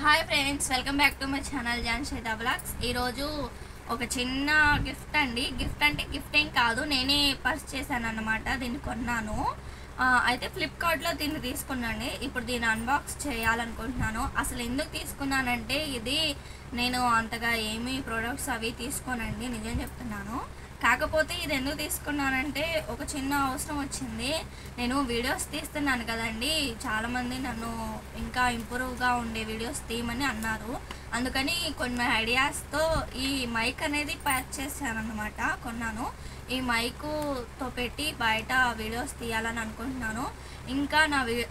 Hi friends welcome back to my channel Jaan Shweta blogs. Gift अंडी gift अंटे gift एम कादु नेने पर्चेस अन्नमाट दीनि कोन्नानु अयिते फ्लिपकार्ट लो दीनि तीसुकुन्नानु। इप्पुडु दीनि अनबाक्स चेयालनुकुंटुन्नानु। असलु एंदुकु तीसुकुन्नानंटे इदि नेनु अंतगा एमी प्रोडक्ट्स अवि तीसुकोनंडि निजं चेप्तुन्नानु। కాకపోతే ఇది ఎందుకు తీసుకున్నానంటే ఒక చిన్న అవసరం వచ్చింది। నేను వీడియోస్ తీస్తున్నాను కదండి, చాలా మంది నన్ను ఇంకా ఇంప్రూవ్ గా ఉండే వీడియోస్ తీయమని అన్నారు। అందుకని కొన్ని ఐడియాస్ తో ఈ మైక్ అనేది పర్చేస్ చేశాను అన్నమాట, కొన్నాను। ఈ మైక్ తో పెట్టి బయట వీడియోస్ తీయాలని అనుకుంటున్నాను। ఇంకా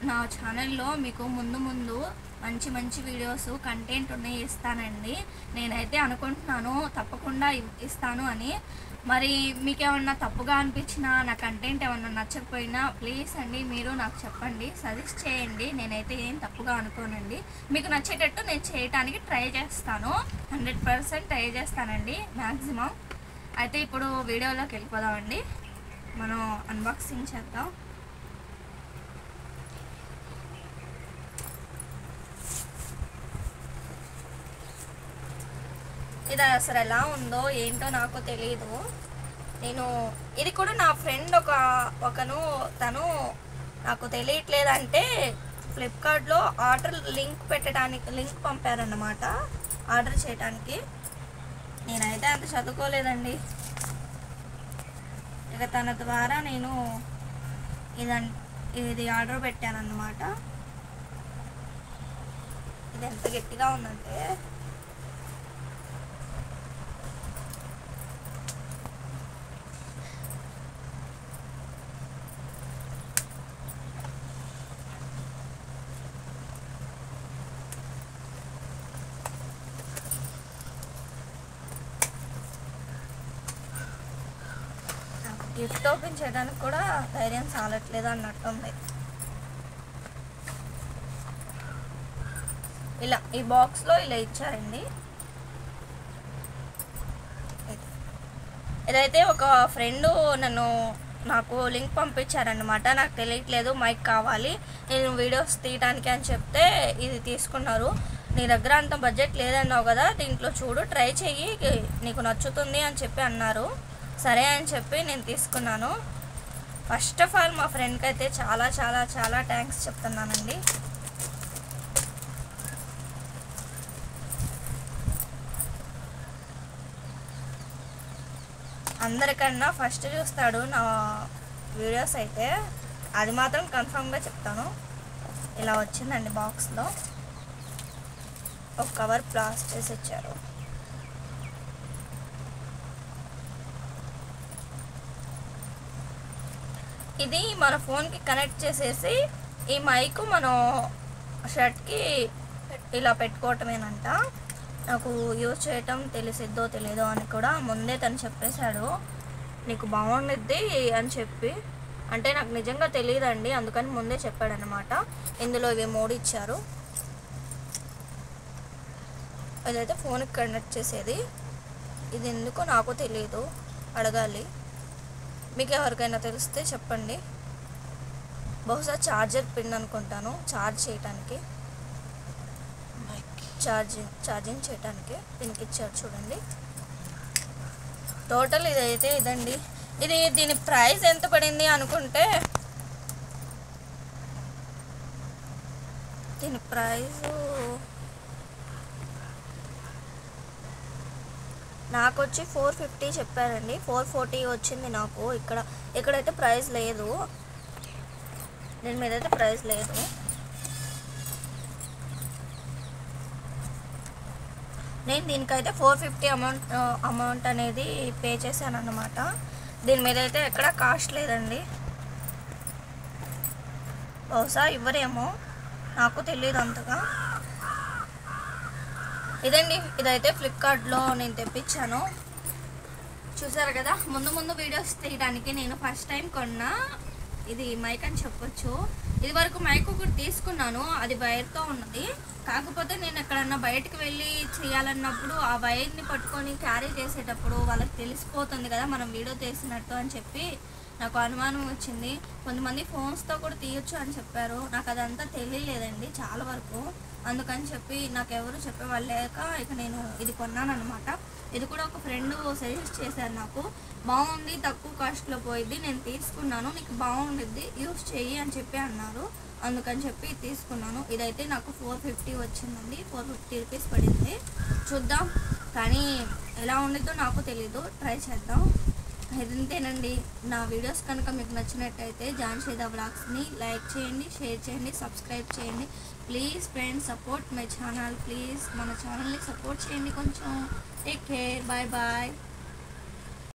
నా ఛానల్ లో మీకు ముందు ముందు మంచి మంచి వీడియోస్ కంటెంట్ ఉన్నా ఇస్తానండి। నేనైతే అనుకుంటున్నాను తప్పకుండా ఇస్తాను అని। మరి మీకు ఏమన్నా తప్పుగా అనిపించినా నా కంటెంట్ ఏమన్నా నచ్చకపోయినా ప్లీజ్ అండి మీరు నాకు చెప్పండి, సజెస్ట్ చేయండి। నేనైతే ఏం తప్పుగా అనుకోనండి, మీకు నచ్చేటట్టు నేను చేయడానికి ట్రై చేస్తాను, 100% ట్రై చేస్తానండి మ్యాక్సిమం। అయితే ఇప్పుడు వీడియోలోకి వెళ్ళిపోదామండి, మనం అన్బాక్సింగ్ చేద్దాం। ఇది అసలు ఎలా ఉందో ఏంటో నాకు తెలియదు। నేను ఇది కూడా నా ఫ్రెండ్ తను నాకు తెలియట్లేదంటే ఫ్లిప్కార్ట్లో ఆర్డర్ లింక్ పెట్టడానికి లింక్ పంపారన్నమాట ఆర్డర్ చేయడానికి। నేనైతే అంత చదువుకోలేదండి, ఇక తన ద్వారా నేను ఇది ఆర్డర్ పెట్టానన్నమాట। ఇది ఎంత గట్టిగా ఉందంటే गिफ्ट ओपन చేయడానికి కూడా ధైర్యం చాలట్లేదు అన్నట్టుంది। ఇలా ఈ బాక్స్ లో ఇలా ఇచ్చారండి। ఇదైతే ఒక ఫ్రెండ్ నాకు లింక్ పంపించారన్నమాట, నాకు తెలియట్లేదు మైక్ కావాలి నేను వీడియోస్ తీయడానికి అని చెప్తే ఇది తీసుకున్నారు। నీ దగ్గర అంత బడ్జెట్ లేదన్నావు కదా, దీంట్లో చూడు ట్రై చేయి నీకు నచ్చుతుంది అని చెప్పి అన్నారు। సరే అని చెప్పి నేను తీసుకున్నాను। ఫస్ట్ ఆఫ్ ఆల్ మా ఫ్రెండ్కి అయితే చాలా చాలా చాలా థ్యాంక్స్ చెప్తున్నానండి। అందరికన్నా ఫస్ట్ చూస్తాడు నా వీడియోస్ అయితే, అది మాత్రం కన్ఫర్మ్గా చెప్తాను। ఇలా వచ్చిందండి బాక్స్లో, ఒక కవర్ ప్లాస్ చేసి ఇచ్చారు। ఇది మన ఫోన్కి కనెక్ట్ చేసేసి ఈ మైక్ మనం షర్ట్కి ఇలా పెట్టుకోవటమేనంట। నాకు యూజ్ చేయటం తెలిసిద్దో తెలియదో అని కూడా ముందే తను చెప్పేశాడు, నీకు బాగుండిద్ది అని చెప్పి। అంటే నాకు నిజంగా తెలియదండి, అందుకని ముందే చెప్పాడనమాట। ఇందులో ఇవి మూడు ఇచ్చారు, అదైతే ఫోన్కి కనెక్ట్ చేసేది। ఇది ఎందుకో నాకు తెలియదు, అడగాలి। మీకు ఎవరికైనా తెలిస్తే చెప్పండి। బహుశా ఛార్జర్ పిన్ అనుకుంటాను, ఛార్జ్ చేయడానికి ఛార్జింగ్ చేయడానికి దీనికి ఇచ్చారు చూడండి। టోటల్ ఇదైతే ఇదండి। దీని ప్రైస్ ఎంత పడింది అనుకుంటే దీని ప్రైస్ నాకు వచ్చి 450 చెప్పారండి, 440 వచ్చింది నాకు। ఇక్కడైతే ప్రైస్ లేదు, దీని మీద అయితే ప్రైస్ లేదు। నేను దీనికైతే 450 అమౌంట్ అనేది పే చేశాను అన్నమాట। దీని మీద అయితే ఎక్కడ కాస్ట్ లేదండి, బహుశా ఇవ్వరేమో నాకు తెలియదు అంతగా। ఇదండి, ఇదైతే ఫ్లిప్కార్ట్లో నేను తెప్పించాను, చూసారు కదా। ముందు వీడియోస్ తీయడానికి నేను ఫస్ట్ టైం కొన్నా ఇది మైక్ అని చెప్పొచ్చు। ఇది వరకు మైక్ ఒకటి తీసుకున్నాను, అది వైర్తో ఉన్నది। కాకపోతే నేను ఎక్కడన్నా బయటకు వెళ్ళి చేయాలన్నప్పుడు ఆ వైర్ని పట్టుకొని క్యారీ చేసేటప్పుడు వాళ్ళకి తెలిసిపోతుంది కదా మనం వీడియో తీసినట్టు అని చెప్పి నాకు అనుమానం వచ్చింది। కొంతమంది ఫోన్స్తో కూడా తీయొచ్చు అని చెప్పారు, నాకు అదంతా తెలియలేదండి చాలా వరకు, అందుకని చెప్పి నాకు ఎవరు చెప్పేవాళ్ళేక ఇక నేను ఇది కొన్నాను అన్నమాట. ఇది కూడా ఒక ఫ్రెండ్ సజెస్ట్ చేశారు నాకు, బాగుంది తక్కువ కాస్ట్లో పోయింది నేను తీసుకున్నాను నీకు బాగుండిద్ది యూస్ చేయి అని చెప్పి అన్నారు. అందుకని చెప్పి తీసుకున్నాను. ఇదైతే నాకు 450 వచ్చిందండి, 450 రూపీస్ పడింది. చూద్దాం కానీ ఎలా ఉండిద్దో నాకు తెలీదు, ట్రై చేద్దాం. ఇదంతేనండి నా వీడియోస్ కనుక మీకు నచ్చినట్టయితే జాన్షేద వ్లాగ్స్ని లైక్ చేయండి, షేర్ చేయండి, సబ్స్క్రైబ్ చేయండి. Please friends support my channel, please మన ఛానల్ని సపోర్ట్ చేయండి కొంచెం. Take care, bye bye.